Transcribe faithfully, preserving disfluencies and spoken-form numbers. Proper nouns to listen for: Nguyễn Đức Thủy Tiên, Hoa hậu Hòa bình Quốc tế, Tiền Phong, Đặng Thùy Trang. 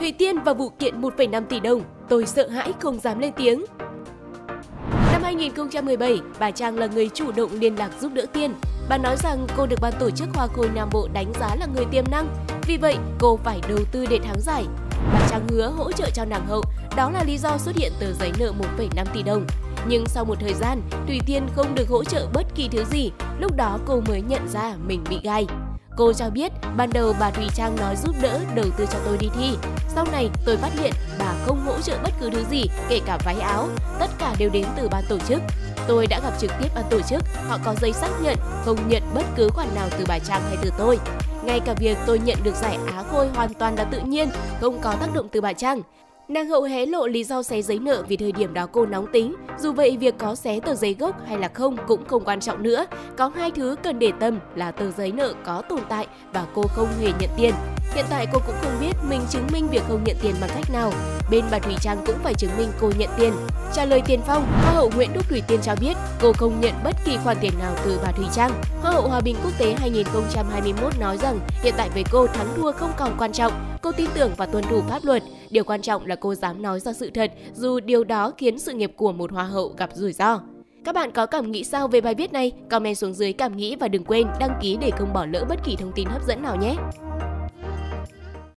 Thùy Tiên và vụ kiện một phẩy năm tỷ đồng, tôi sợ hãi không dám lên tiếng. Năm hai nghìn không trăm mười bảy, bà Trang là người chủ động liên lạc giúp đỡ Tiên. Bà nói rằng cô được ban tổ chức Hoa khôi Nam Bộ đánh giá là người tiềm năng, vì vậy cô phải đầu tư để thắng giải. Bà Trang hứa hỗ trợ cho nàng hậu, đó là lý do xuất hiện tờ giấy nợ một phẩy năm tỷ đồng. Nhưng sau một thời gian, Thùy Tiên không được hỗ trợ bất kỳ thứ gì, lúc đó cô mới nhận ra mình bị gai. Cô cho biết, ban đầu bà Thùy Trang nói giúp đỡ đầu tư cho tôi đi thi. Sau này, tôi phát hiện bà không hỗ trợ bất cứ thứ gì, kể cả váy áo, tất cả đều đến từ ban tổ chức. Tôi đã gặp trực tiếp ban tổ chức, họ có giấy xác nhận, không nhận bất cứ khoản nào từ bà Trang hay từ tôi. Ngay cả việc tôi nhận được giải Á Khôi hoàn toàn là tự nhiên, không có tác động từ bà Trang. Nàng hậu hé lộ lý do xé giấy nợ vì thời điểm đó cô nóng tính. Dù vậy, việc có xé tờ giấy gốc hay là không cũng không quan trọng nữa. Có hai thứ cần để tâm là tờ giấy nợ có tồn tại và cô không hề nhận tiền. Hiện tại cô cũng không biết mình chứng minh việc không nhận tiền bằng cách nào. Bên bà Thùy Trang cũng phải chứng minh cô nhận tiền. Trả lời Tiền Phong, Hoa hậu Nguyễn Đức Thủy Tiên cho biết cô không nhận bất kỳ khoản tiền nào từ bà Thùy Trang. Hoa hậu Hòa bình Quốc tế hai nghìn không trăm hai mươi mốt nói rằng hiện tại với cô thắng thua không còn quan trọng. Cô tin tưởng và tuân thủ pháp luật. Điều quan trọng là cô dám nói ra sự thật, dù điều đó khiến sự nghiệp của một hoa hậu gặp rủi ro. Các bạn có cảm nghĩ sao về bài viết này? Comment xuống dưới cảm nghĩ và đừng quên đăng ký để không bỏ lỡ bất kỳ thông tin hấp dẫn nào nhé!